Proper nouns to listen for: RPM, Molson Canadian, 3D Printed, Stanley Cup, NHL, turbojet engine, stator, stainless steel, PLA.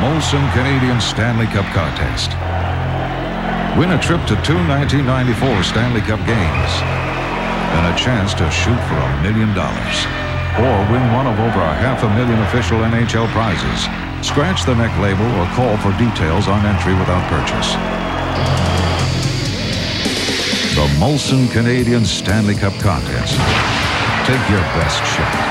Molson Canadian Stanley Cup contest. Win a trip to two 1994 Stanley Cup games and a chance to shoot for $1 million, or win one of over a half-a-million official NHL prizes. Scratch the neck label or call for details on entry without purchase. The Molson Canadian Stanley Cup contest. Take your best shot.